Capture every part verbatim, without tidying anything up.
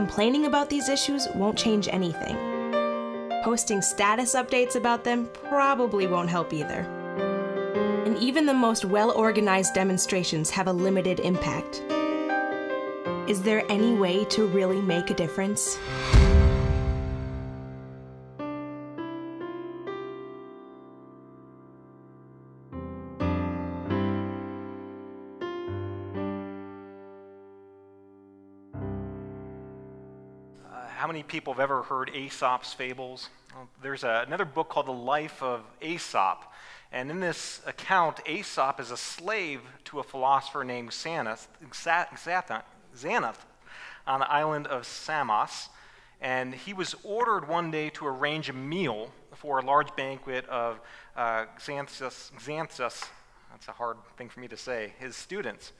Complaining about these issues won't change anything. Posting status updates about them probably won't help either. And even the most well-organized demonstrations have a limited impact. Is there any way to really make a difference? Many people have ever heard Aesop's fables? Well, there's a, another book called The Life of Aesop, and in this account, Aesop is a slave to a philosopher named Xanthus on the island of Samos, and he was ordered one day to arrange a meal for a large banquet of uh, Xanthus, Xanthus, that's a hard thing for me to say, his students.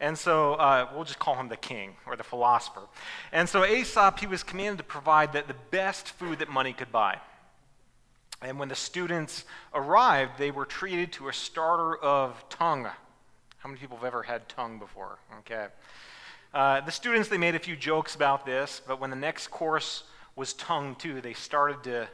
And so uh, we'll just call him the king or the philosopher. And so Aesop, he was commanded to provide the, the best food that money could buy. And when the students arrived, they were treated to a starter of tongue. How many people have ever had tongue before? Okay. Uh, the students, they made a few jokes about this, but when the next course was tongue too, they started to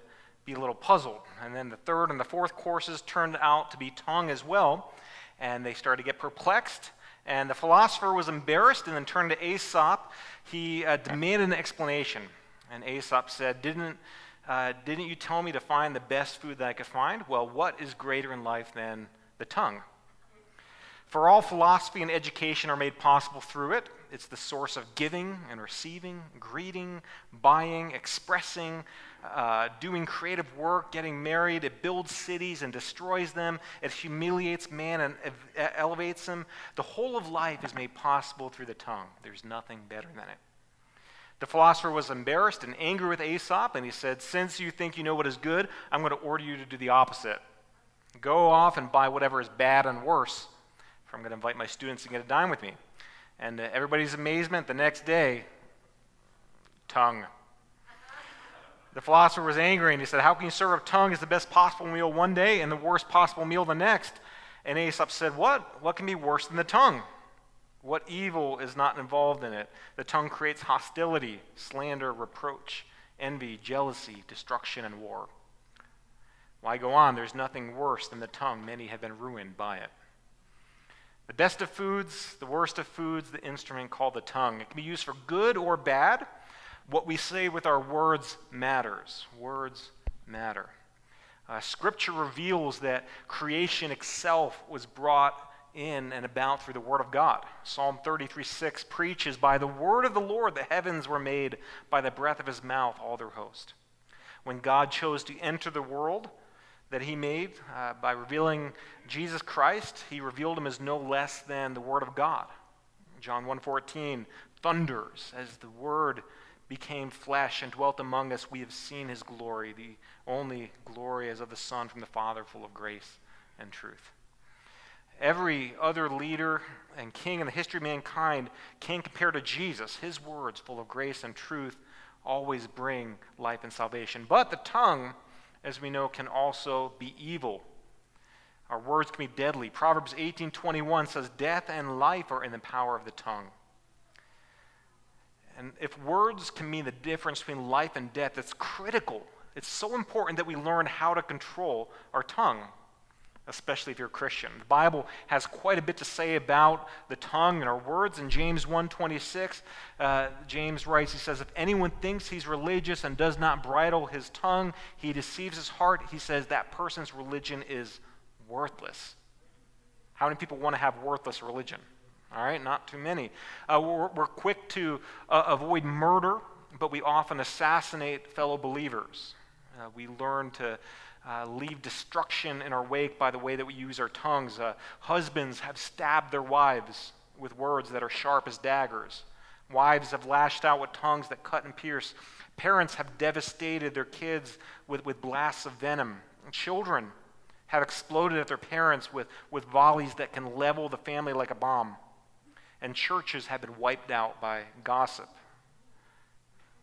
be a little puzzled. And then the third and the fourth courses turned out to be tongue as well, and they started to get perplexed. And the philosopher was embarrassed and then turned to Aesop. He uh, demanded an explanation. And Aesop said, didn't, uh, didn't you tell me to find the best food that I could find? Well, what is greater in life than the tongue? For all philosophy and education are made possible through it. It's the source of giving and receiving, greeting, buying, expressing, uh, doing creative work, getting married. It builds cities and destroys them. It humiliates man and ev- elevates him. The whole of life is made possible through the tongue. There's nothing better than it. The philosopher was embarrassed and angry with Aesop, and he said, since you think you know what is good, I'm going to order you to do the opposite. Go off and buy whatever is bad and worse. I'm going to invite my students to get a dime with me. And uh, everybody's amazement the next day, tongue. The philosopher was angry and he said, how can you serve up tongue as the best possible meal one day and the worst possible meal the next? And Aesop said, what? What can be worse than the tongue? What evil is not involved in it? The tongue creates hostility, slander, reproach, envy, jealousy, destruction, and war. Why go on? There's nothing worse than the tongue. Many have been ruined by it. The best of foods, the worst of foods, the instrument called the tongue. It can be used for good or bad. What we say with our words matters. Words matter. Uh, scripture reveals that creation itself was brought in and about through the word of God. Psalm thirty-three six preaches, by the word of the Lord the heavens were made, by the breath of his mouth all their host. When God chose to enter the world that he made uh, by revealing Jesus Christ, he revealed him as no less than the word of God. John one fourteen thunders, as the word became flesh and dwelt among us, we have seen his glory, the only glory as of the Son from the Father, full of grace and truth. Every other leader and king in the history of mankind can compare to Jesus. His words, full of grace and truth, always bring life and salvation. But the tongue, as we know, can also be evil. Our words can be deadly. Proverbs eighteen twenty-one says, death and life are in the power of the tongue. And if words can mean the difference between life and death, that's critical. It's so important that we learn how to control our tongue, especially if you're a Christian. The Bible has quite a bit to say about the tongue and our words. In James one twenty-six, uh, James writes, he says, if anyone thinks he's religious and does not bridle his tongue, he deceives his heart. He says that person's religion is worthless. How many people want to have worthless religion? All right, not too many. Uh, we're, we're quick to uh, avoid murder, but we often assassinate fellow believers. Uh, we learn to Uh, leave destruction in our wake by the way that we use our tongues. Uh, husbands have stabbed their wives with words that are sharp as daggers. Wives have lashed out with tongues that cut and pierce. Parents have devastated their kids with, with blasts of venom. And children have exploded at their parents with, with volleys that can level the family like a bomb. And churches have been wiped out by gossip.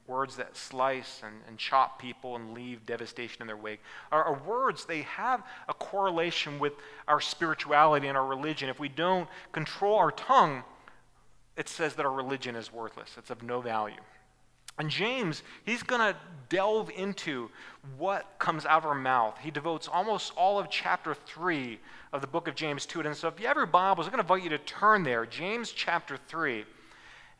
Words that slice and, and chop people and leave devastation in their wake. Our, our words, they have a correlation with our spirituality and our religion. If we don't control our tongue, it says that our religion is worthless. It's of no value. And James, he's going to delve into what comes out of our mouth. He devotes almost all of chapter three of the book of James to it. And so if you have your Bibles, I'm going to invite you to turn there, James chapter three.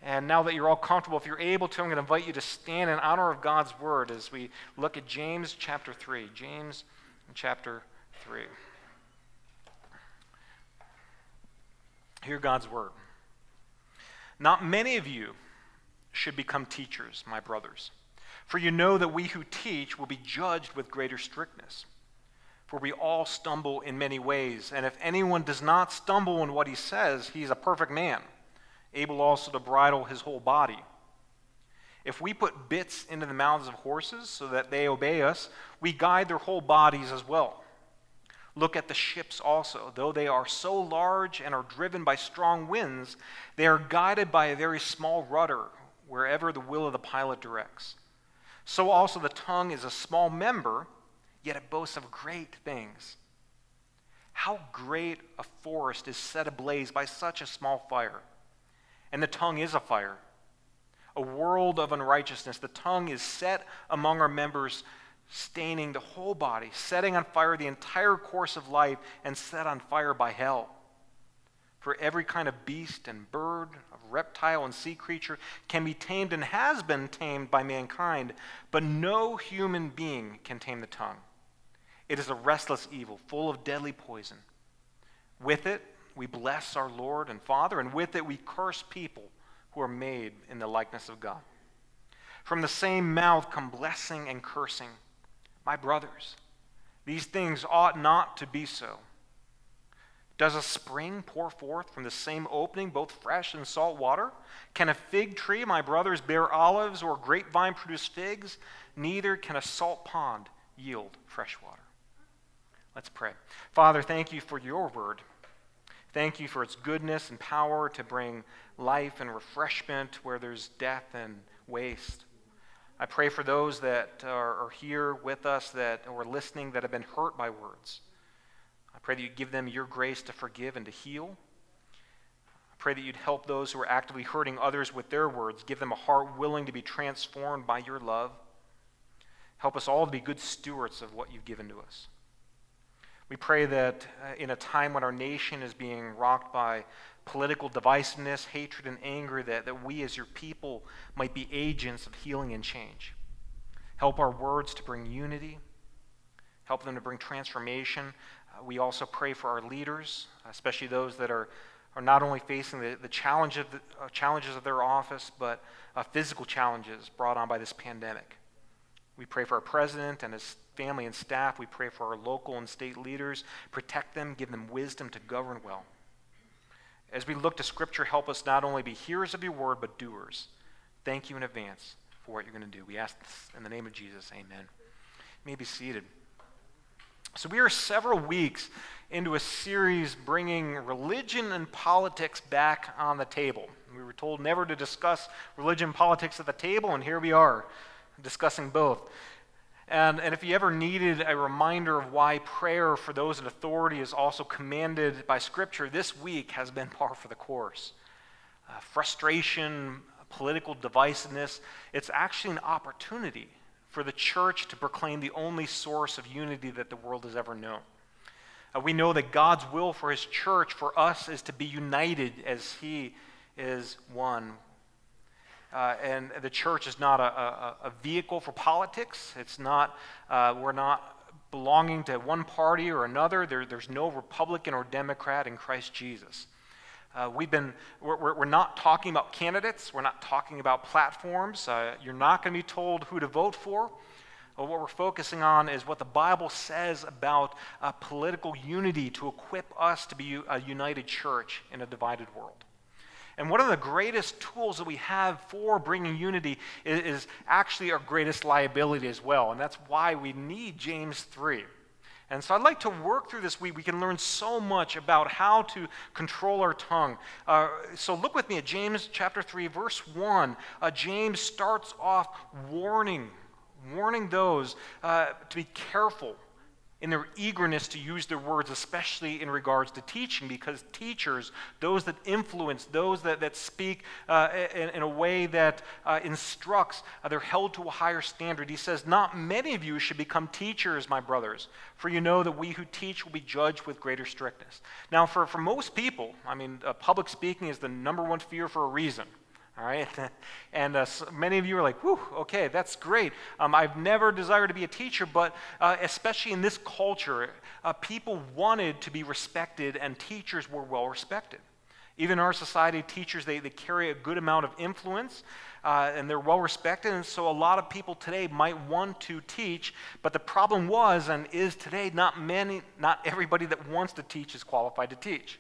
And now that you're all comfortable, if you're able to, I'm going to invite you to stand in honor of God's word as we look at James chapter three. James chapter three. Hear God's word. Not many of you should become teachers, my brothers, for you know that we who teach will be judged with greater strictness. For we all stumble in many ways, and if anyone does not stumble in what he says, he is a perfect man, able also to bridle his whole body. If we put bits into the mouths of horses so that they obey us, we guide their whole bodies as well. Look at the ships also. Though they are so large and are driven by strong winds, they are guided by a very small rudder wherever the will of the pilot directs. So also the tongue is a small member, yet it boasts of great things. How great a forest is set ablaze by such a small fire! And the tongue is a fire, a world of unrighteousness. The tongue is set among our members, staining the whole body, setting on fire the entire course of life, and set on fire by hell. For every kind of beast and bird, of reptile and sea creature can be tamed and has been tamed by mankind, but no human being can tame the tongue. It is a restless evil, full of deadly poison. With it we bless our Lord and Father, and with it we curse people who are made in the likeness of God. From the same mouth come blessing and cursing. My brothers, these things ought not to be so. Does a spring pour forth from the same opening both fresh and salt water? Can a fig tree, my brothers, bear olives, or a grapevine produce figs? Neither can a salt pond yield fresh water. Let's pray. Father, thank you for your word. Thank you for its goodness and power to bring life and refreshment where there's death and waste. I pray for those that are here with us that are listening that have been hurt by words. I pray that you give them your grace to forgive and to heal. I pray that you'd help those who are actively hurting others with their words. Give them a heart willing to be transformed by your love. Help us all to be good stewards of what you've given to us. We pray that in a time when our nation is being rocked by political divisiveness, hatred, and anger, that, that we as your people might be agents of healing and change. Help our words to bring unity. Help them to bring transformation. Uh, we also pray for our leaders, especially those that are, are not only facing the, the, challenge of the uh, challenges of their office, but uh, physical challenges brought on by this pandemic. We pray for our president and his family and staff. We pray for our local and state leaders. Protect them, give them wisdom to govern well. As we look to Scripture, help us not only be hearers of your word, but doers. Thank you in advance for what you're going to do. We ask this in the name of Jesus, amen. You may be seated. So we are several weeks into a series bringing religion and politics back on the table. We were told never to discuss religion and politics at the table, and here we are discussing both. And, and if you ever needed a reminder of why prayer for those in authority is also commanded by Scripture, this week has been par for the course. Uh, frustration, political divisiveness, it's actually an opportunity for the church to proclaim the only source of unity that the world has ever known. Uh, we know that God's will for his church, for us, is to be united as he is one. Uh, and the church is not a, a, a vehicle for politics. It's not, uh, we're not belonging to one party or another. There, there's no Republican or Democrat in Christ Jesus. Uh, we've been, we're, we're not talking about candidates. We're not talking about platforms. Uh, you're not going to be told who to vote for. Well, what we're focusing on is what the Bible says about uh, political unity to equip us to be a united church in a divided world. And one of the greatest tools that we have for bringing unity is, is actually our greatest liability as well. And that's why we need James three. And so I'd like to work through this week. We can learn so much about how to control our tongue. Uh, so look with me at James chapter three, verse one. Uh, James starts off warning, warning those uh, to be careful in their eagerness to use their words, especially in regards to teaching, because teachers, those that influence, those that, that speak uh, in, in a way that uh, instructs, uh, they're held to a higher standard. He says, not many of you should become teachers, my brothers, for you know that we who teach will be judged with greater strictness. Now, for, for most people, I mean, uh, public speaking is the number one fear for a reason. All right, and uh, so many of you are like, whew, okay, that's great. Um, I've never desired to be a teacher, but uh, especially in this culture, uh, people wanted to be respected, and teachers were well respected. Even in our society, teachers, they, they carry a good amount of influence, uh, and they're well respected, and so a lot of people today might want to teach, but the problem was and is today, not many, not everybody that wants to teach is qualified to teach.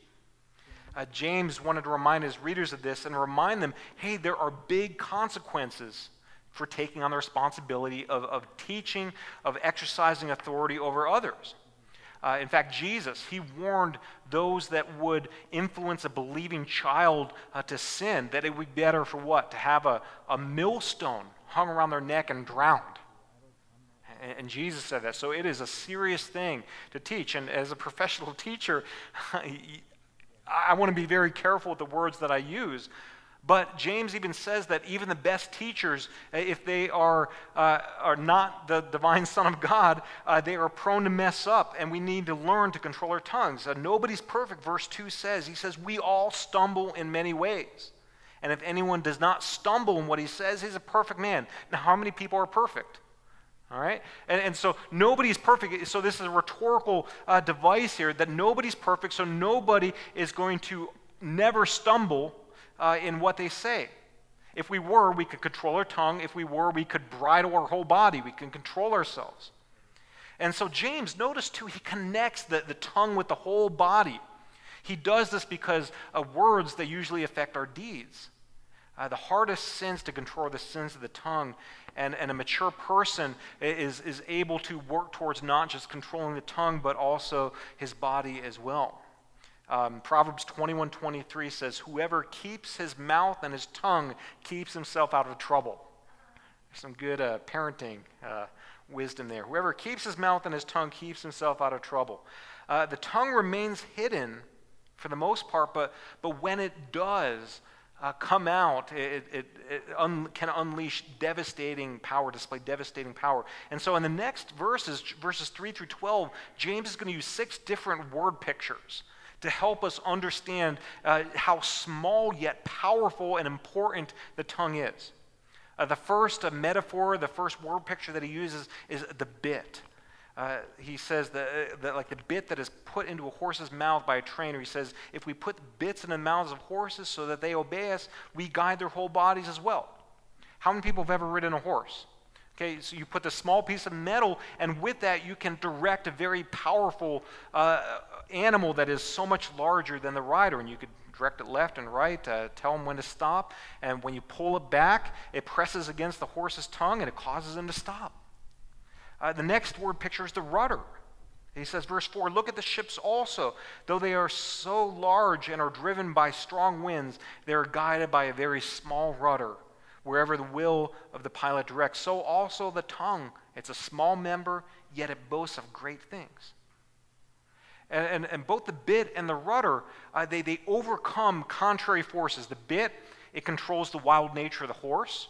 Uh, James wanted to remind his readers of this and remind them, hey, there are big consequences for taking on the responsibility of, of teaching, of exercising authority over others. Uh, in fact, Jesus, he warned those that would influence a believing child uh, to sin that it would be better for what? To have a, a millstone hung around their neck and drowned. And Jesus said that. So it is a serious thing to teach. And as a professional teacher, I want to be very careful with the words that I use, but James even says that even the best teachers, if they are, uh, are not the divine Son of God, uh, they are prone to mess up, and we need to learn to control our tongues. Uh, nobody's perfect, verse two says. He says, we all stumble in many ways, and if anyone does not stumble in what he says, he's a perfect man. Now, how many people are perfect? All right? And, and so nobody's perfect. So this is a rhetorical uh, device here that nobody's perfect, so nobody is going to never stumble uh, in what they say. If we were, we could control our tongue. If we were, we could bridle our whole body. We can control ourselves. And so James, notice too, he connects the, the tongue with the whole body. He does this because of words that usually affect our deeds. Uh, the hardest sins to control are the sins of the tongue, and, and a mature person is, is able to work towards not just controlling the tongue, but also his body as well. Um, Proverbs twenty-one twenty-three says, whoever keeps his mouth and his tongue keeps himself out of trouble. There's some good uh, parenting uh, wisdom there. Whoever keeps his mouth and his tongue keeps himself out of trouble. Uh, the tongue remains hidden for the most part, but, but when it does Uh, come out, it, it, it un, can unleash devastating power, display devastating power. And so in the next verses, verses three through twelve, James is going to use six different word pictures to help us understand uh, how small yet powerful and important the tongue is. Uh, the first uh, metaphor, the first word picture that he uses is the bit. Uh, he says that, that like the bit that is put into a horse's mouth by a trainer. He says, if we put bits in the mouths of horses so that they obey us, we guide their whole bodies as well. How many people have ever ridden a horse? Okay, so you put the small piece of metal, and with that you can direct a very powerful uh, animal that is so much larger than the rider, and you could direct it left and right, uh, tell him when to stop, and when you pull it back, it presses against the horse's tongue and it causes him to stop. Uh, the next word picture is the rudder. He says, verse four, look at the ships also. Though they are so large and are driven by strong winds, they are guided by a very small rudder, wherever the will of the pilot directs. So also the tongue, it's a small member, yet it boasts of great things. And, and, and both the bit and the rudder, uh, they, they overcome contrary forces. The bit, it controls the wild nature of the horse.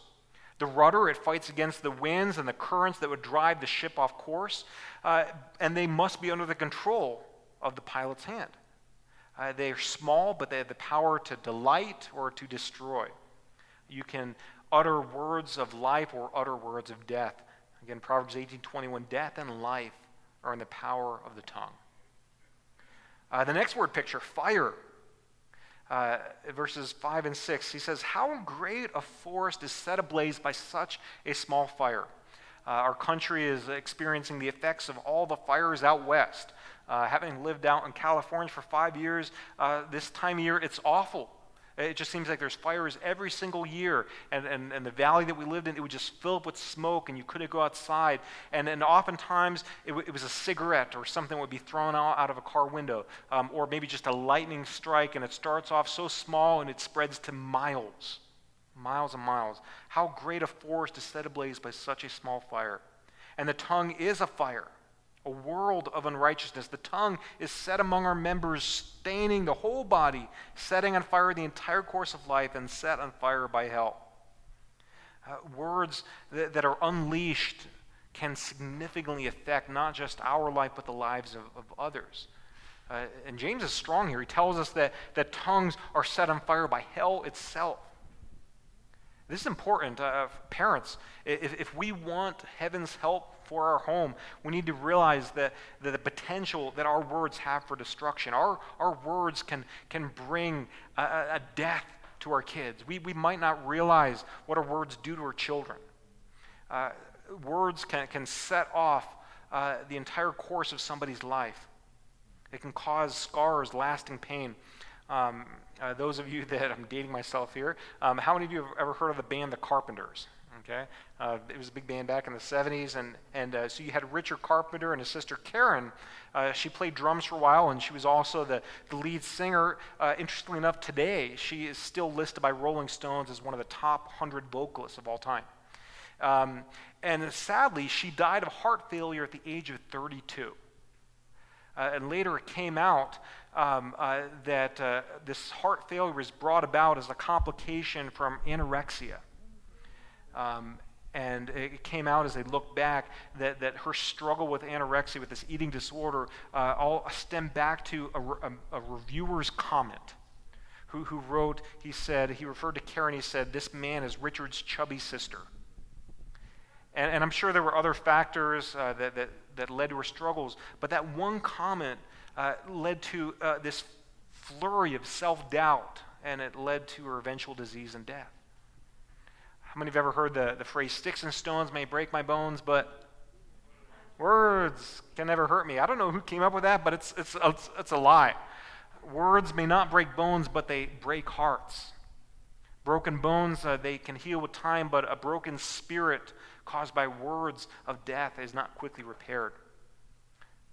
The rudder, it fights against the winds and the currents that would drive the ship off course, uh, and they must be under the control of the pilot's hand. Uh, they are small, but they have the power to delight or to destroy. You can utter words of life or utter words of death. Again, Proverbs eighteen twenty-one, death and life are in the power of the tongue. Uh, the next word picture, fire. Uh, verses five and six, he says, how great a forest is set ablaze by such a small fire. Uh, our country is experiencing the effects of all the fires out west. Uh, having lived out in California for five years, uh, this time of year, it's awful. It just seems like there's fires every single year, and, and, and the valley that we lived in, it would just fill up with smoke, and you couldn't go outside. And, and oftentimes, it, it was a cigarette or something would be thrown out, out of a car window, um, or maybe just a lightning strike, and it starts off so small, and it spreads to miles, miles and miles. How great a forest is set ablaze by such a small fire. And the tongue is a fire. a world of unrighteousness. The tongue is set among our members, staining the whole body, setting on fire the entire course of life, and set on fire by hell. Uh, words that, that are unleashed can significantly affect not just our life, but the lives of, of others. Uh, and James is strong here. He tells us that, that tongues are set on fire by hell itself. This is important. Uh, parents, if, if we want heaven's help for our home, we need to realize that, that the potential that our words have for destruction. Our, our words can, can bring a, a death to our kids. We, we might not realize what our words do to our children. Uh, words can, can set off uh, the entire course of somebody's life. It can cause scars, lasting pain. Um, uh, those of you that, I'm dating myself here, um, how many of you have ever heard of the band The Carpenters? Okay, uh, it was a big band back in the seventies, and, and uh, so you had Richard Carpenter and his sister Karen. Uh, she played drums for a while, and she was also the, the lead singer. Uh, interestingly enough, today, she is still listed by Rolling Stones as one of the top one hundred vocalists of all time. Um, and sadly, she died of heart failure at the age of thirty-two. Uh, and later it came out um, uh, that uh, this heart failure was brought about as a complication from anorexia. Um, and it came out as they looked back that, that her struggle with anorexia, with this eating disorder, uh, all stemmed back to a, a, a reviewer's comment who, who wrote, he said, he referred to Karen, he said, "This man is Richard's chubby sister." And, and I'm sure there were other factors uh, that, that, that led to her struggles, but that one comment uh, led to uh, this flurry of self-doubt, and it led to her eventual disease and death. How many have ever heard the, the phrase, "Sticks and stones may break my bones, but words can never hurt me"? I don't know who came up with that, but it's, it's, it's, it's a lie. Words may not break bones, but they break hearts. Broken bones, uh, they can heal with time, but a broken spirit caused by words of death is not quickly repaired.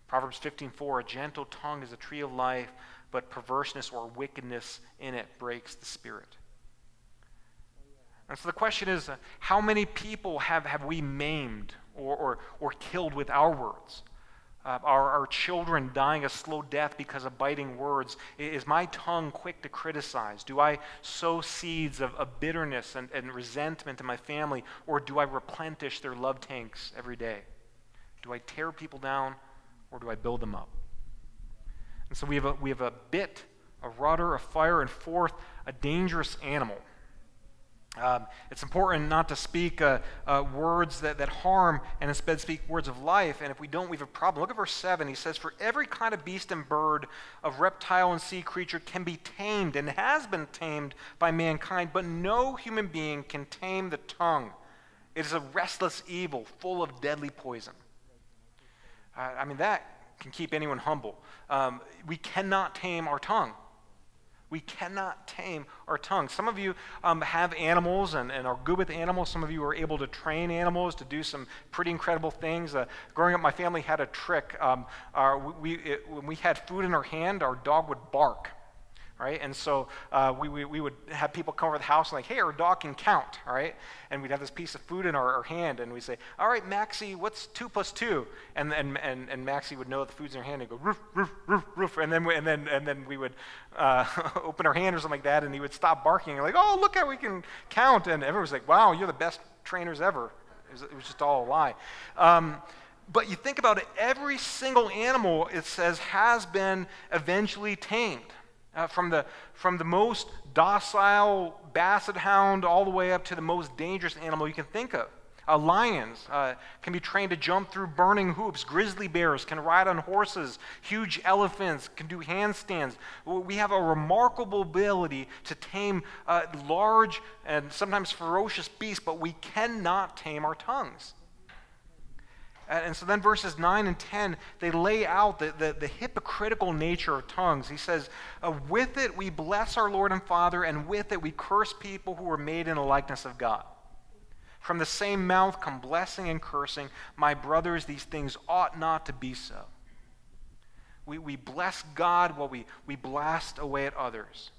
Proverbs fifteen four, "A gentle tongue is a tree of life, but perverseness or wickedness in it breaks the spirit." And so the question is, uh, how many people have, have we maimed or, or, or killed with our words? Uh, are our children dying a slow death because of biting words? Is my tongue quick to criticize? Do I sow seeds of, of bitterness and, and resentment in my family, or do I replenish their love tanks every day? Do I tear people down, or do I build them up? And so we have a, we have a bit, a rudder, a fire, and forth, a dangerous animal. Um, it's important not to speak uh, uh, words that, that harm, and instead speak words of life, and if we don't, we have a problem. Look at verse seven. He says, "For every kind of beast and bird, of reptile and sea creature can be tamed and has been tamed by mankind, but no human being can tame the tongue. It is a restless evil full of deadly poison." Uh, I mean, that can keep anyone humble. Um, we cannot tame our tongue. We cannot tame our tongue. Some of you um, have animals and, and are good with animals. Some of you are able to train animals to do some pretty incredible things. Uh, growing up, my family had a trick. Um, our, we, it, when we had food in our hand, our dog would bark, right? And so uh, we, we, we would have people come over to the house and like, "Hey, our dog can count," all right? And we'd have this piece of food in our, our hand, and we'd say, "All right, Maxie, what's two plus two?" And and and, and Maxie would know that the food's in her hand and go, "Roof, roof, roof, roof," and then we, and then and then we would uh, open our hand or something like that, and he would stop barking and like, "Oh, look how we can count!" And everyone was like, "Wow, you're the best trainers ever." It was, it was just all a lie. Um, but you think about it, every single animal, it says, has been eventually tamed. Uh, from the from the most docile basset hound all the way up to the most dangerous animal you can think of. Uh, lions uh, can be trained to jump through burning hoops. Grizzly bears can ride on horses. Huge elephants can do handstands. We have a remarkable ability to tame uh, large and sometimes ferocious beasts, but we cannot tame our tongues. And so then verses nine and ten, they lay out the, the, the hypocritical nature of tongues. He says, "With it we bless our Lord and Father, and with it we curse people who were made in the likeness of God. From the same mouth come blessing and cursing. My brothers, these things ought not to be so." We, we bless God while we, we blast away at others.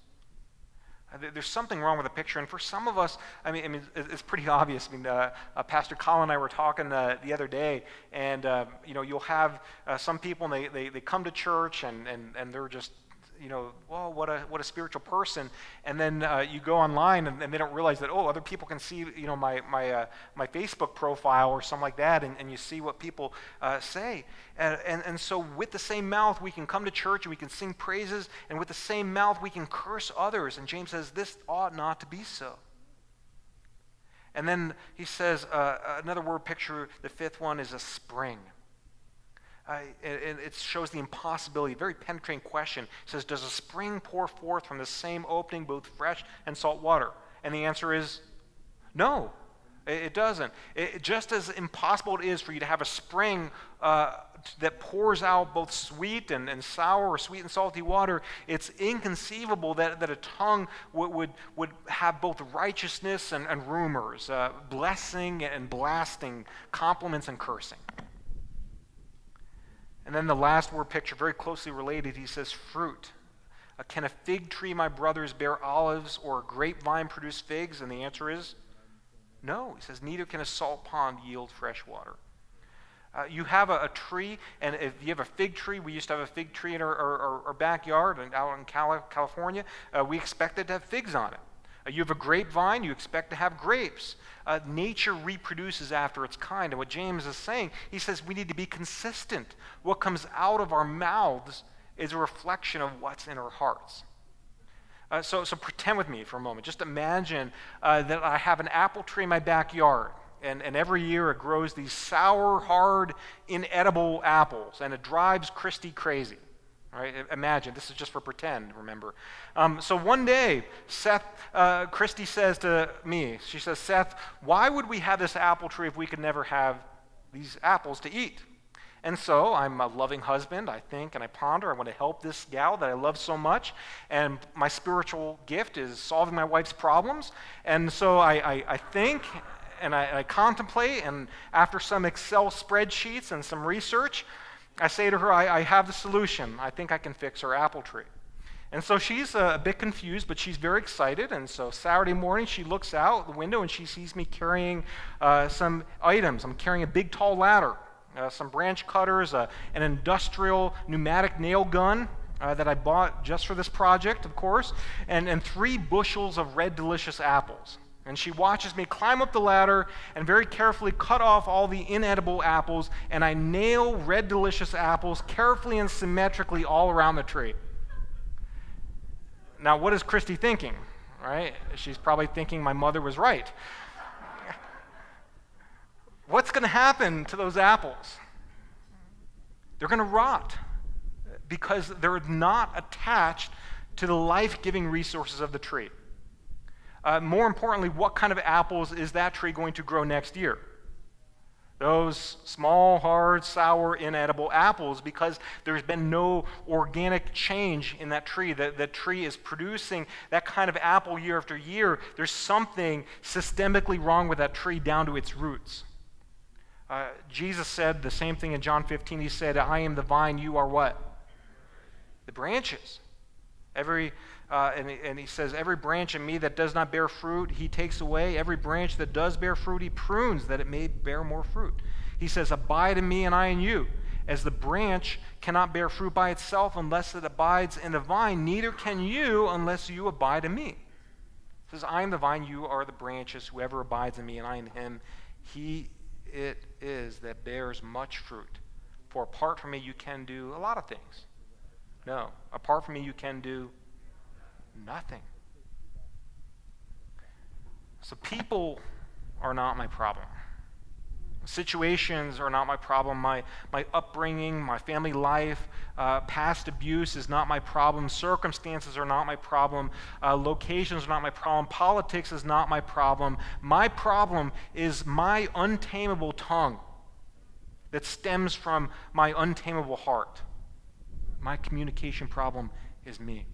There's something wrong with the picture, and for some of us, I mean, I mean it's pretty obvious. I mean, uh, uh, Pastor Colin and I were talking uh, the other day, and uh, you know, you'll have uh, some people, and they, they they come to church, and and and they're just, you know, well, what a what a spiritual person, and then uh, you go online, and, and they don't realize that, oh, other people can see, you know, my my uh, my Facebook profile or something like that, and, and you see what people uh, say, and, and and so with the same mouth we can come to church and we can sing praises, and with the same mouth we can curse others, and James says this ought not to be so. And then he says uh, another word picture, the fifth one is a spring. Uh, and it shows the impossibility, very penetrating question. It says, does a spring pour forth from the same opening both fresh and salt water? And the answer is no, it doesn't. It, just as impossible it is for you to have a spring uh, that pours out both sweet and, and sour, or sweet and salty water, it's inconceivable that, that a tongue would, would, would have both righteousness and, and rumors, uh, blessing and blasting, compliments and cursing. And then the last word picture, very closely related, he says fruit. Uh, can a fig tree, my brothers, bear olives, or a grapevine produce figs? And the answer is no. He says neither can a salt pond yield fresh water. Uh, you have a, a tree, and if you have a fig tree, we used to have a fig tree in our, our, our backyard and out in Cali- California, uh, we expected to have figs on it. Uh, you have a grapevine, you expect to have grapes. Uh, nature reproduces after its kind. And what James is saying, he says we need to be consistent. What comes out of our mouths is a reflection of what's in our hearts. Uh, so, so pretend with me for a moment. Just imagine uh, that I have an apple tree in my backyard, and, and every year it grows these sour, hard, inedible apples, and it drives Christy crazy. Right? Imagine. This is just for pretend, remember. Um, so one day, Seth, uh, Christy says to me, she says, Seth, why would we have this apple tree if we could never have these apples to eat? And so I'm a loving husband, I think, and I ponder. I want to help this gal that I love so much, and my spiritual gift is solving my wife's problems. And so I, I, I think... and I, and I contemplate, and after some Excel spreadsheets and some research, I say to her, I, I have the solution. I think I can fix her apple tree. And so she's uh, a bit confused, but she's very excited. And so Saturday morning, she looks out the window, and she sees me carrying uh, some items. I'm carrying a big, tall ladder, uh, some branch cutters, uh, an industrial pneumatic nail gun uh, that I bought just for this project, of course, and, and three bushels of red, delicious apples. And she watches me climb up the ladder and very carefully cut off all the inedible apples, and I nail red delicious apples carefully and symmetrically all around the tree. Now, what is Christy thinking, right? She's probably thinking my mother was right. What's going to happen to those apples? They're going to rot because they're not attached to the life-giving resources of the tree. Uh, more importantly, what kind of apples is that tree going to grow next year? Those small, hard, sour, inedible apples, because there's been no organic change in that tree. The, the tree is producing that kind of apple year after year. There's something systemically wrong with that tree down to its roots. Uh, Jesus said the same thing in John fifteen. He said, I am the vine, you are what? The branches. Every... Uh, and, and he says, every branch in me that does not bear fruit, he takes away. Every branch that does bear fruit, he prunes, that it may bear more fruit. He says, abide in me and I in you. As the branch cannot bear fruit by itself unless it abides in the vine, neither can you unless you abide in me. He says, I am the vine, you are the branches. Whoever abides in me and I in him, he it is that bears much fruit. For apart from me, you can do a lot of things. No, apart from me, you can do nothing. So people are not my problem. Situations are not my problem. My, my upbringing, my family life, uh, past abuse is not my problem. Circumstances are not my problem. Uh, locations are not my problem. Politics is not my problem. My problem is my untamable tongue that stems from my untamable heart. My communication problem is me.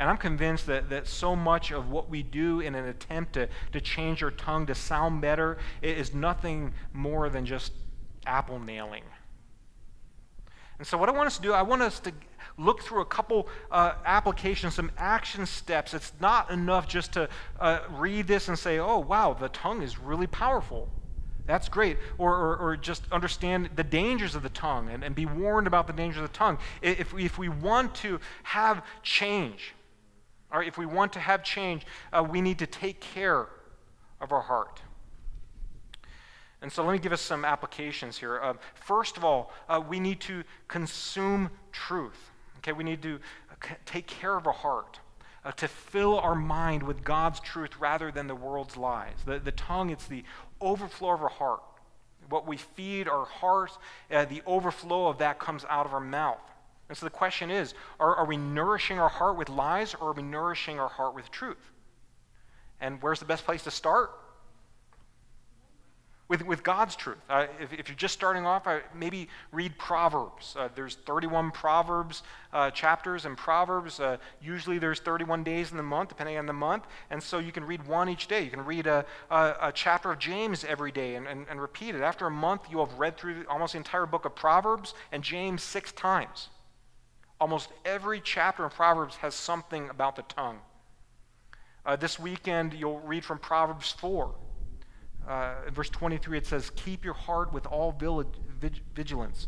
And I'm convinced that, that so much of what we do in an attempt to, to change our tongue to sound better is nothing more than just apple nailing. And so what I want us to do, I want us to look through a couple uh, applications, some action steps. It's not enough just to uh, read this and say, oh, wow, the tongue is really powerful. That's great. Or, or, or just understand the dangers of the tongue and, and be warned about the dangers of the tongue. If, if we want to have change, all right, if we want to have change, uh, we need to take care of our heart. And so let me give us some applications here. Uh, first of all, uh, we need to consume truth. Okay, we need to c- take care of our heart, uh, to fill our mind with God's truth rather than the world's lies. The, the tongue, it's the overflow of our heart. What we feed our heart, uh, the overflow of that comes out of our mouth. And so the question is, are, are we nourishing our heart with lies, or are we nourishing our heart with truth? And where's the best place to start? With, with God's truth. Uh, if, if you're just starting off, uh, maybe read Proverbs. Uh, there's thirty-one Proverbs uh, chapters in Proverbs. Uh, usually there's thirty-one days in the month, depending on the month. And so you can read one each day. You can read a, a, a chapter of James every day and, and, and repeat it. After a month, you'll have read through almost the entire book of Proverbs and James six times. Almost every chapter in Proverbs has something about the tongue. Uh, this weekend, you'll read from Proverbs four. Uh, verse twenty-three, it says, keep your heart with all vigilance,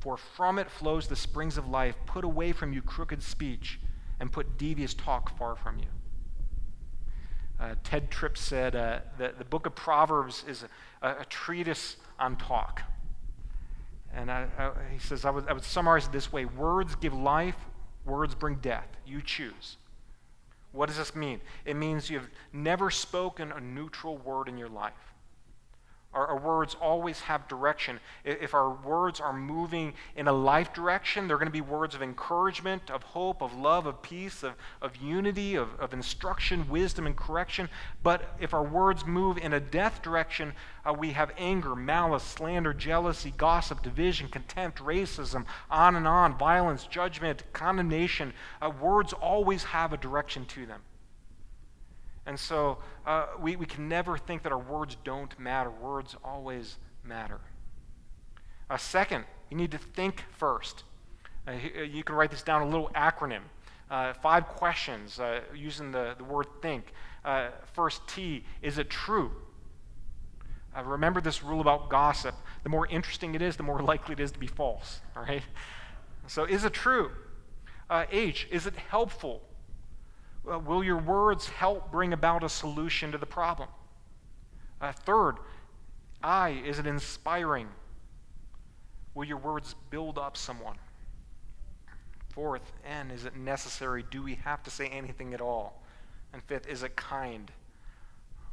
for from it flows the springs of life. Put away from you crooked speech, and put devious talk far from you. Uh, Ted Tripp said uh, that the book of Proverbs is a, a treatise on talk. And I, I, he says, I would, I would summarize it this way. Words give life, words bring death. You choose. What does this mean? It means you've never spoken a neutral word in your life. Our, our words always have direction. If our words are moving in a life direction, they're going to be words of encouragement, of hope, of love, of peace, of, of unity, of, of instruction, wisdom, and correction. But if our words move in a death direction, uh, we have anger, malice, slander, jealousy, gossip, division, contempt, racism, on and on, violence, judgment, condemnation. Uh, words always have a direction to them. And so uh, we, we can never think that our words don't matter. Words always matter. Uh, second, you need to think first. Uh, you can write this down, a little acronym. Uh, five questions uh, using the, the word think. Uh, first, T, is it true? Uh, remember this rule about gossip. The more interesting it is, the more likely it is to be false. All right? So is it true? Uh, H, is it helpful? Uh, will your words help bring about a solution to the problem? Uh, third, I, is it inspiring? Will your words build up someone? Fourth, N, is it necessary? Do we have to say anything at all? And fifth, is it kind?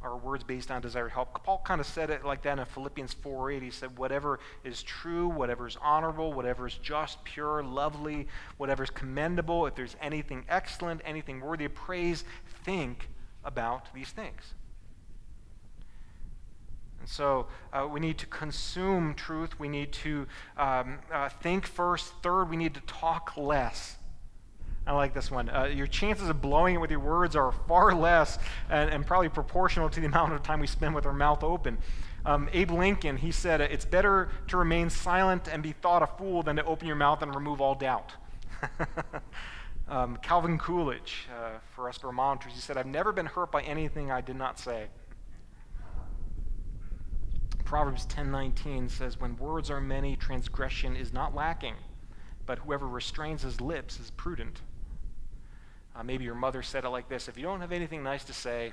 Are words based on desired help? Paul kind of said it like that in Philippians four eight. He said, whatever is true, whatever is honorable, whatever is just, pure, lovely, whatever is commendable, if there's anything excellent, anything worthy of praise, think about these things. And so uh, we need to consume truth. We need to um, uh, think first. Third, we need to talk less. I like this one. Uh, your chances of blowing it with your words are far less and, and probably proportional to the amount of time we spend with our mouth open. Um, Abe Lincoln, he said, it's better to remain silent and be thought a fool than to open your mouth and remove all doubt. um, Calvin Coolidge, uh, for us Vermonters, he said, I've never been hurt by anything I did not say. Proverbs ten nineteen says, when words are many, transgression is not lacking, but whoever restrains his lips is prudent. Uh, maybe your mother said it like this. If you don't have anything nice to say,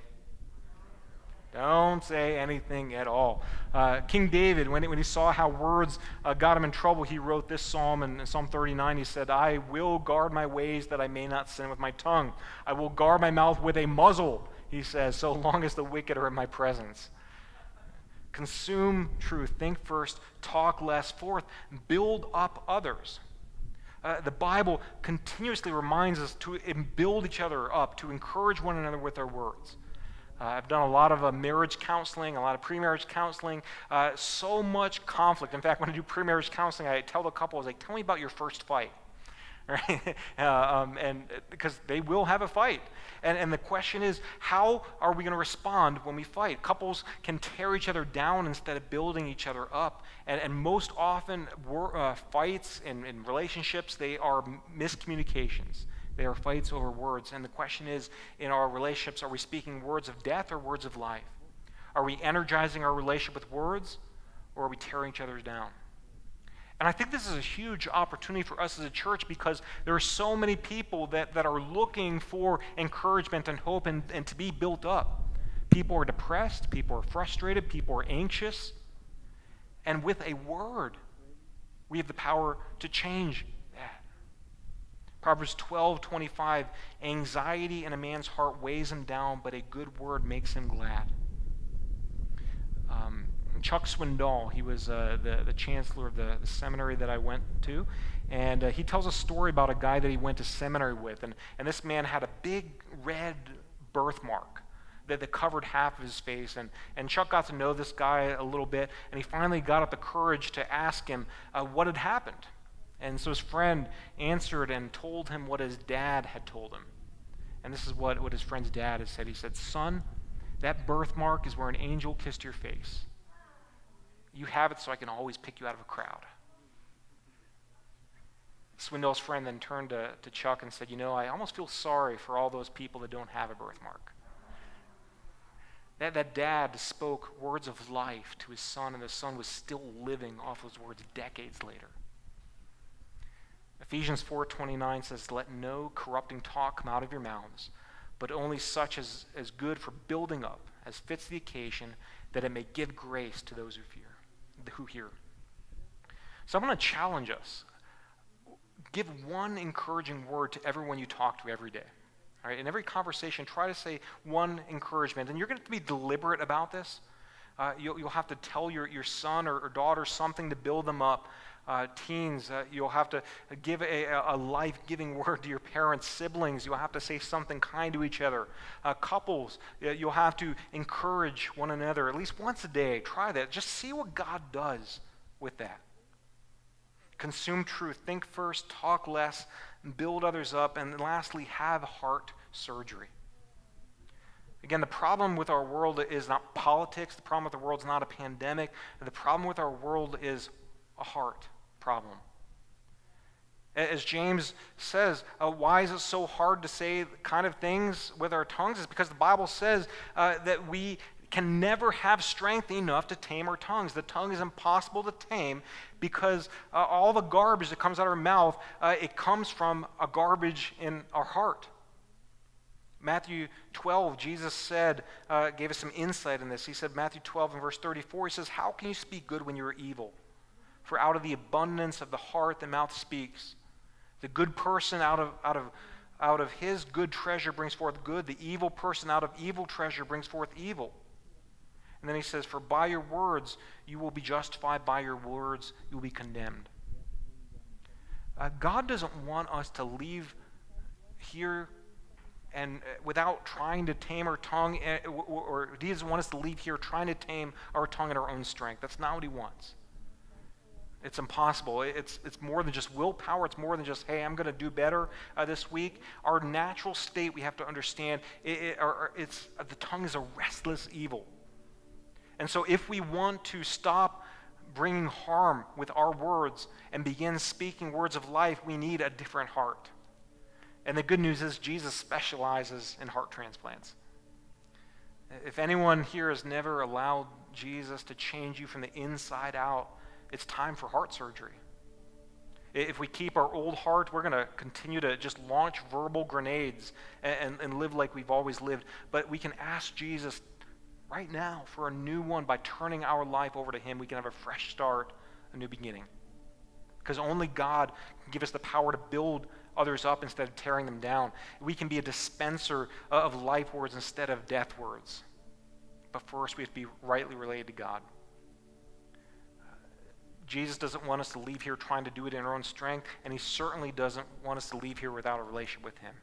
don't say anything at all. Uh, King David, when, when he saw how words uh, got him in trouble, he wrote this psalm in, in Psalm thirty-nine. He said, I will guard my ways that I may not sin with my tongue. I will guard my mouth with a muzzle, he says, so long as the wicked are in my presence. Consume truth. Think first. Talk less. Fourth, build up others. Uh, the Bible continuously reminds us to build each other up, to encourage one another with our words. Uh, I've done a lot of uh, marriage counseling, a lot of pre-marriage counseling, uh, so much conflict. In fact, when I do pre-marriage counseling, I tell the couples, like, tell me about your first fight. right? uh, um, and because they will have a fight. And, and the question is, how are we going to respond when we fight? Couples can tear each other down instead of building each other up. And, and most often, war, uh, fights in, in relationships, they are miscommunications. They are fights over words. And the question is, in our relationships, are we speaking words of death or words of life? Are we energizing our relationship with words, or are we tearing each other down? And I think this is a huge opportunity for us as a church, because there are so many people that, that are looking for encouragement and hope and, and to be built up. People are depressed, people are frustrated, people are anxious. And with a word, we have the power to change that. Proverbs twelve twenty-five, anxiety in a man's heart weighs him down, but a good word makes him glad. Um, Chuck Swindoll, he was uh, the, the chancellor of the, the seminary that I went to, and uh, he tells a story about a guy that he went to seminary with, and, and this man had a big red birthmark that, that covered half of his face, and, and Chuck got to know this guy a little bit, and he finally got up the courage to ask him uh, what had happened. And so his friend answered and told him what his dad had told him. And this is what, what his friend's dad had said. He said, "Son, that birthmark is where an angel kissed your face. You have it so I can always pick you out of a crowd." Swindoll's friend then turned to, to Chuck and said, "You know, I almost feel sorry for all those people that don't have a birthmark." That, that dad spoke words of life to his son, and the son was still living off those words decades later. Ephesians four twenty-nine says, "Let no corrupting talk come out of your mouths, but only such as is good for building up, as fits the occasion, that it may give grace to those who fear, who hear." So I'm going to challenge us. Give one encouraging word to everyone you talk to every day. All right? In every conversation, try to say one encouragement. And you're going to have to be deliberate about this. Uh, you'll, you'll have to tell your, your son or, or daughter something to build them up. Uh, teens, uh, you'll have to give a, a life-giving word to your parents. Siblings, you'll have to say something kind to each other. Uh, couples, you'll have to encourage one another at least once a day. Try that. Just see what God does with that. Consume truth. Think first, talk less, build others up, and lastly, have heart surgery. Again, the problem with our world is not politics. The problem with the world is not a pandemic. The problem with our world is a heart problem. As James says, uh, why is it so hard to say the kind of things with our tongues? It's because the Bible says uh, that we can never have strength enough to tame our tongues. The tongue is impossible to tame, because uh, all the garbage that comes out of our mouth, uh, it comes from a garbage in our heart. Matthew twelve, Jesus said, uh, gave us some insight in this. He said, Matthew twelve and verse thirty-four, he says, "How can you speak good when you are evil? For out of the abundance of the heart, the mouth speaks. The good person out of, out of, out of his good treasure brings forth good. The evil person out of evil treasure brings forth evil." And then he says, "For by your words you will be justified. By your words you will be condemned." Uh, God doesn't want us to leave here and uh, without trying to tame our tongue, uh, or, or he doesn't want us to leave here trying to tame our tongue in our own strength. That's not what he wants. It's impossible. It's, it's more than just willpower. It's more than just, hey, I'm going to do better uh, this week. Our natural state, we have to understand, it, it, or it's, the tongue is a restless evil. And so if we want to stop bringing harm with our words and begin speaking words of life, we need a different heart. And the good news is Jesus specializes in heart transplants. If anyone here has never allowed Jesus to change you from the inside out, it's time for heart surgery. If we keep our old heart, we're going to continue to just launch verbal grenades and, and, and live like we've always lived. But we can ask Jesus right now for a new one. By turning our life over to him, we can have a fresh start, a new beginning. Because only God can give us the power to build others up instead of tearing them down. We can be a dispenser of life words instead of death words. But first, we have to be rightly related to God. Jesus doesn't want us to leave here trying to do it in our own strength, and he certainly doesn't want us to leave here without a relationship with him.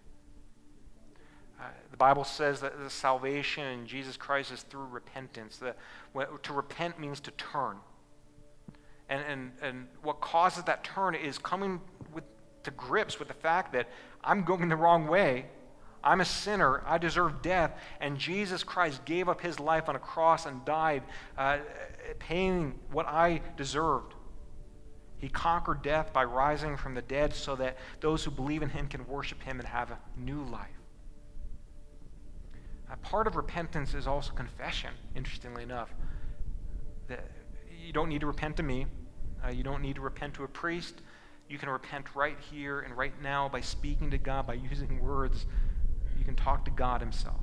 Uh, the Bible says that the salvation in Jesus Christ is through repentance. The, to repent means to turn. And, and, and what causes that turn is coming with, to grips with the fact that I'm going the wrong way. I'm a sinner. I deserve death. And Jesus Christ gave up his life on a cross and died, uh, paying what I deserved. He conquered death by rising from the dead so that those who believe in him can worship him and have a new life. A part of repentance is also confession, interestingly enough. That you don't need to repent to me. Uh, you don't need to repent to a priest. You can repent right here and right now by speaking to God, by using words. You can talk to God himself.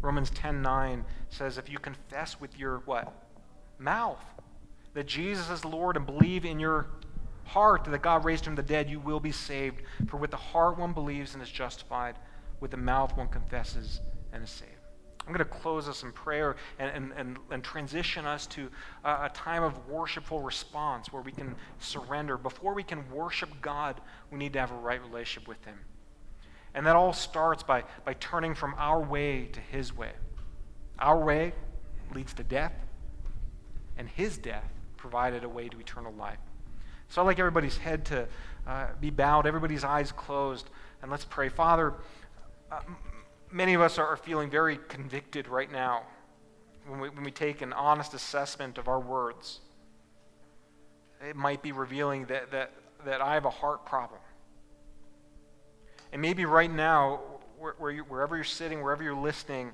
Romans ten nine says, if you confess with your what? Mouth that Jesus is Lord and believe in your heart that God raised him from the dead, you will be saved. For with the heart one believes and is justified. With the mouth one confesses and is saved. I'm going to close us in prayer and, and, and, and transition us to a, a time of worshipful response where we can surrender. Before we can worship God, we need to have a right relationship with him. And that all starts by, by turning from our way to his way. Our way leads to death, and his death provided a way to eternal life. So I'd like everybody's head to uh, be bowed, everybody's eyes closed, and let's pray. Father, uh, many of us are feeling very convicted right now when we, when we take an honest assessment of our words. It might be revealing that, that, that I have a heart problem. And maybe right now, where, where you, wherever you're sitting, wherever you're listening,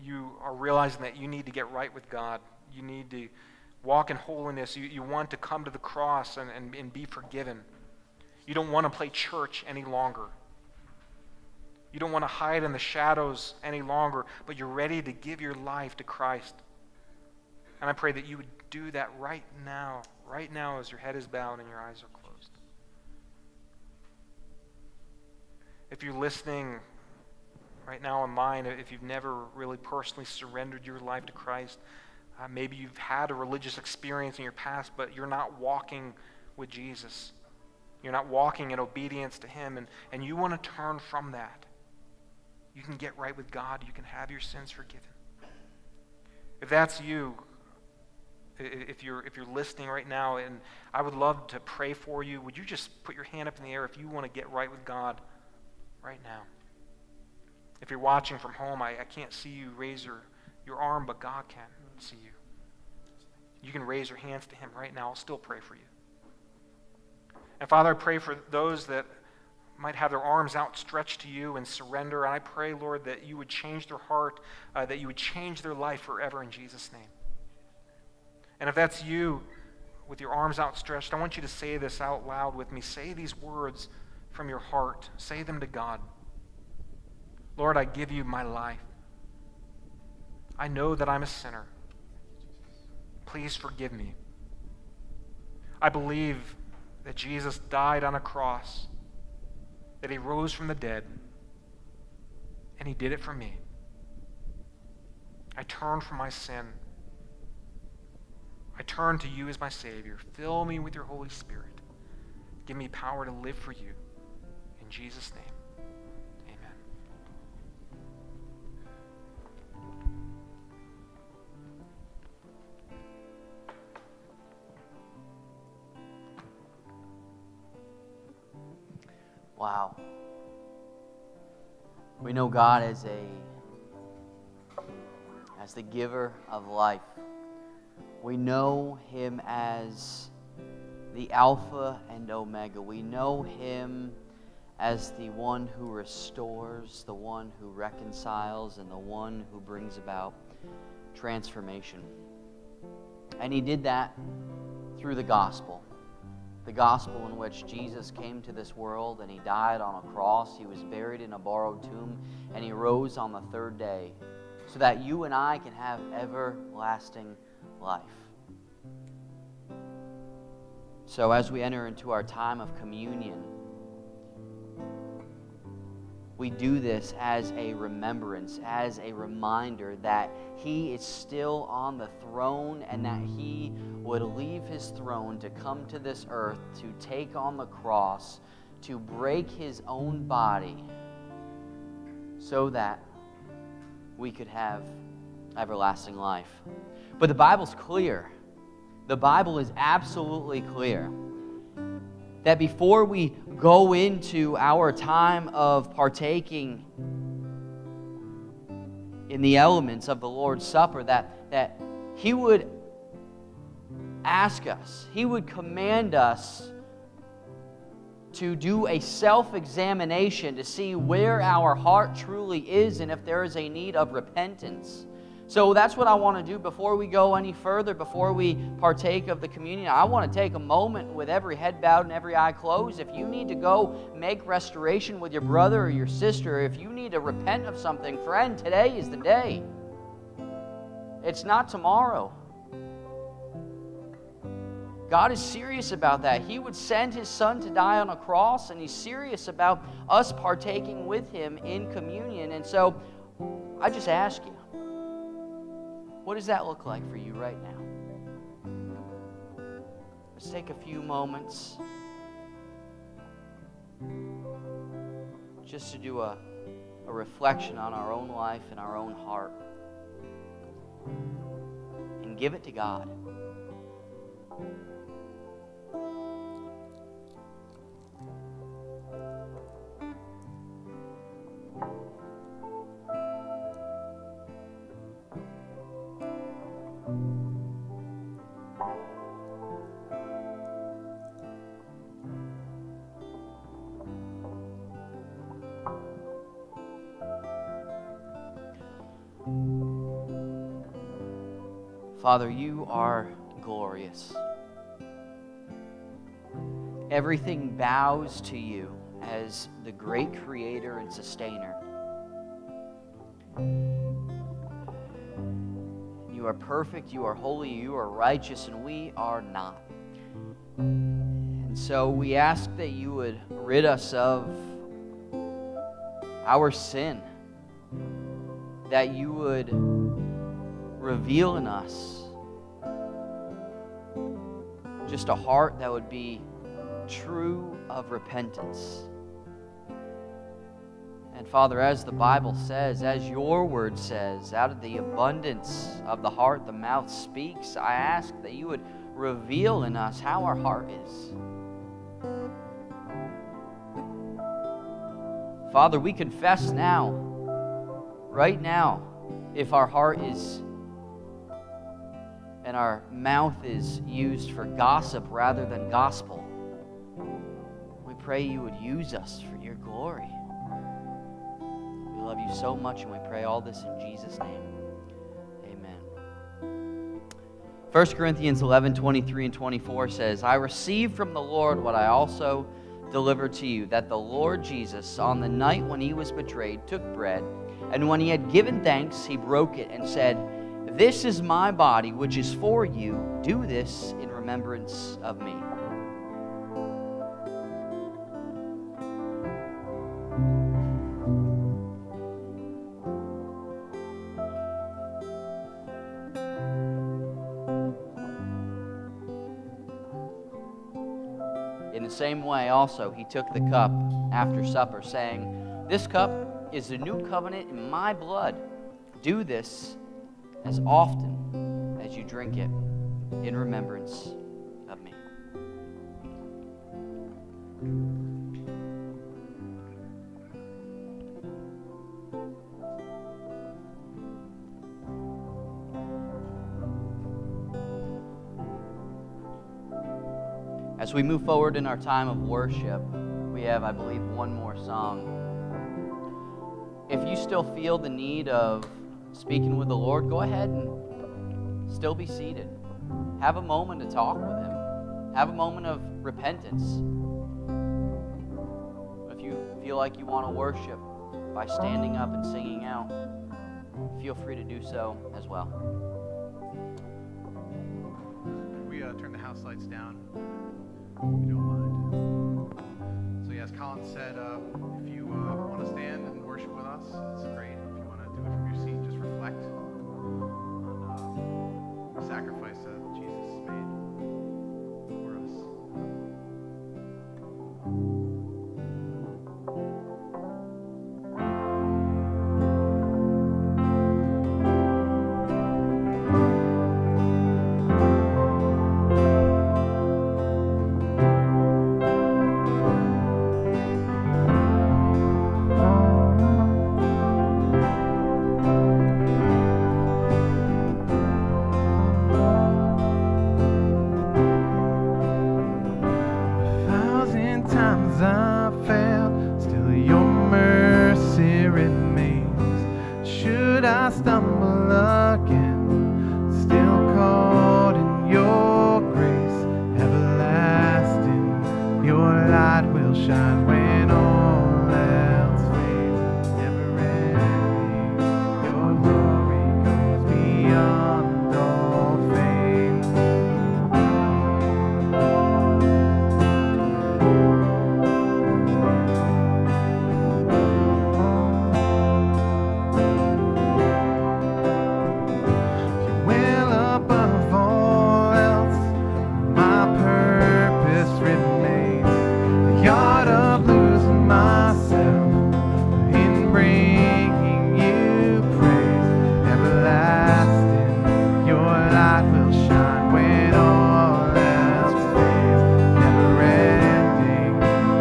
you are realizing that you need to get right with God. You need to walk in holiness. You, you want to come to the cross and, and, and be forgiven. You don't want to play church any longer. You don't want to hide in the shadows any longer, but you're ready to give your life to Christ. And I pray that you would do that right now, right now as your head is bowed and your eyes are closed. If you're listening right now online, if you've never really personally surrendered your life to Christ, uh, maybe you've had a religious experience in your past, but you're not walking with Jesus. You're not walking in obedience to him, and, and you want to turn from that. You can get right with God. You can have your sins forgiven. If that's you, if you're, if you're listening right now, and I would love to pray for you, would you just put your hand up in the air if you want to get right with God right now? If you're watching from home, I, I can't see you raise your, your arm, but God can see you. You can raise your hands to him right now. I'll still pray for you. And Father, I pray for those that might have their arms outstretched to you and surrender. And I pray, Lord, that you would change their heart, uh, that you would change their life forever in Jesus' name. And if that's you with your arms outstretched, I want you to say this out loud with me. Say these words from your heart. Say them to God. Lord, I give you my life. I know that I'm a sinner. Please forgive me. I believe that Jesus died on a cross, that he rose from the dead, and he did it for me. I turn from my sin. I turn to you as my Savior. Fill me with your Holy Spirit. Give me power to live for you. In Jesus' name. Wow. We know God as a as the giver of life. We know him as the Alpha and Omega. We know him as the one who restores, the one who reconciles, and the one who brings about transformation. And he did that through the gospel. The gospel in which Jesus came to this world and he died on a cross, he was buried in a borrowed tomb, and he rose on the third day so that you and I can have everlasting life. So as we enter into our time of communion, we do this as a remembrance, as a reminder that he is still on the throne and that he would leave his throne to come to this earth, to take on the cross, to break his own body so that we could have everlasting life. But the Bible's clear. The Bible is absolutely clear that before we go into our time of partaking in the elements of the Lord's Supper, that, that He would ask us, He would command us to do a self-examination to see where our heart truly is and if there is a need of repentance. So that's what I want to do before we go any further, before we partake of the communion. I want to take a moment with every head bowed and every eye closed. If you need to go make restoration with your brother or your sister, if you need to repent of something, friend, today is the day. It's not tomorrow. God is serious about that. He would send His Son to die on a cross, and He's serious about us partaking with Him in communion. And so I just ask you, what does that look like for you right now? Let's take a few moments just to do a, a reflection on our own life and our own heart, and give it to God. Father, You are glorious. Everything bows to You as the great creator and sustainer. You are perfect, You are holy, You are righteous, and we are not. And so we ask that You would rid us of our sin, that You would reveal in us just a heart that would be true of repentance. And Father, as the Bible says, as Your word says, out of the abundance of the heart, the mouth speaks. I ask that You would reveal in us how our heart is. Father, we confess now, right now, if our heart is and our mouth is used for gossip rather than gospel. We pray You would use us for Your glory. We love You so much, and we pray all this in Jesus' name. Amen. First Corinthians eleven, twenty-three and twenty-four says, I received from the Lord what I also delivered to you, that the Lord Jesus, on the night when He was betrayed, took bread, and when He had given thanks, He broke it and said, this is My body, which is for you. Do this in remembrance of Me. In the same way, also, He took the cup after supper, saying, this cup is the new covenant in My blood. Do this as often as you drink it in remembrance of Me. As we move forward in our time of worship, we have, I believe, one more song. If you still feel the need of speaking with the Lord, go ahead and still be seated. Have a moment to talk with Him. Have a moment of repentance. If you feel like you want to worship by standing up and singing out, feel free to do so as well. Can we uh, turn the house lights down, if you don't mind? So yeah, as Colin said, uh, if you uh, want to stand and worship with us, it's great. If you want to do it from your seat, just reflect on uh, the sacrifice that Jesus made for us. I stumble again, still caught in your grace, everlasting. Your light will shine when all else fades, never ending. Your glory goes beyond all fame. You're well above all else, my purpose remains. The yard of losing myself in bringing you praise, everlasting. Your light will shine when all else fades, never ending.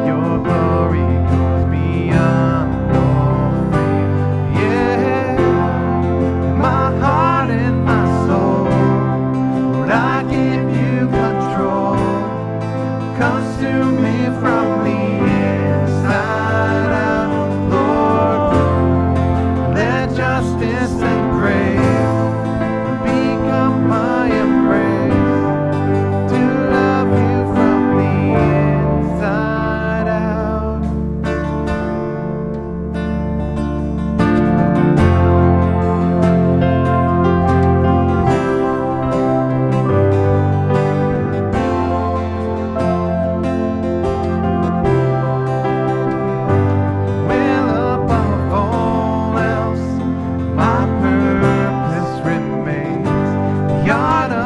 Your glory goes beyond all fame. Yeah, my heart and my soul, Lord, I give you control. Consume me from the inside out, Lord. Let justice and praise become my embrace, to love you from the inside out. Well above all else, my purpose remains. The art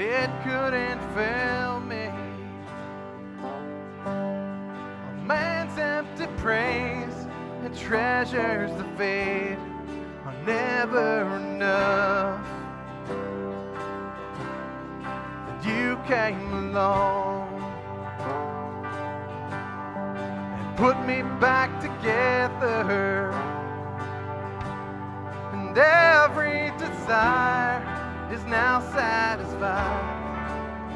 it couldn't fail me. A man's empty praise and treasures that fade are never enough. And you came along and put me back together, and every desire is now satisfied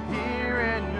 here in